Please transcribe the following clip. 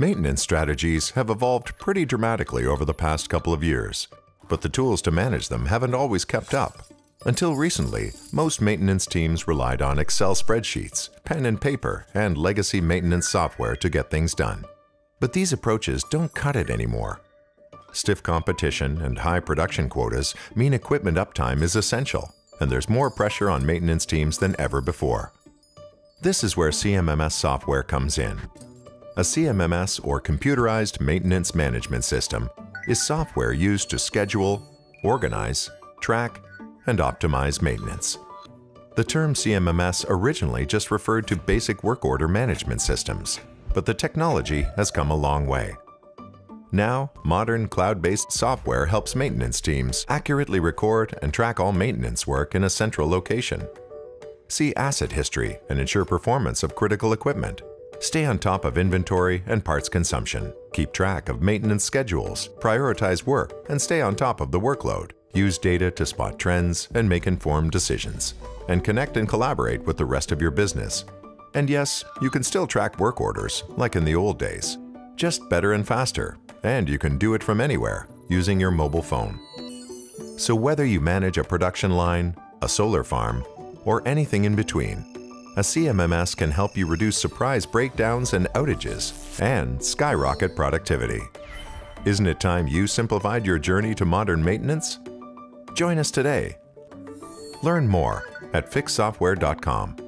Maintenance strategies have evolved pretty dramatically over the past couple of years, but the tools to manage them haven't always kept up. Until recently, most maintenance teams relied on Excel spreadsheets, pen and paper, and legacy maintenance software to get things done. But these approaches don't cut it anymore. Stiff competition and high production quotas mean equipment uptime is essential, and there's more pressure on maintenance teams than ever before. This is where CMMS software comes in. A CMMS, or Computerized Maintenance Management System, is software used to schedule, organize, track, and optimize maintenance. The term CMMS originally just referred to basic work order management systems, but the technology has come a long way. Now, modern cloud-based software helps maintenance teams accurately record and track all maintenance work in a central location. See asset history and ensure performance of critical equipment. Stay on top of inventory and parts consumption. Keep track of maintenance schedules, prioritize work, and stay on top of the workload. Use data to spot trends and make informed decisions. And connect and collaborate with the rest of your business. And yes, you can still track work orders, like in the old days. Just better and faster. And you can do it from anywhere, using your mobile phone. So whether you manage a production line, a solar farm, or anything in between, a CMMS can help you reduce surprise breakdowns and outages and skyrocket productivity. Isn't it time you simplified your journey to modern maintenance? Join us today. Learn more at fiixsoftware.com.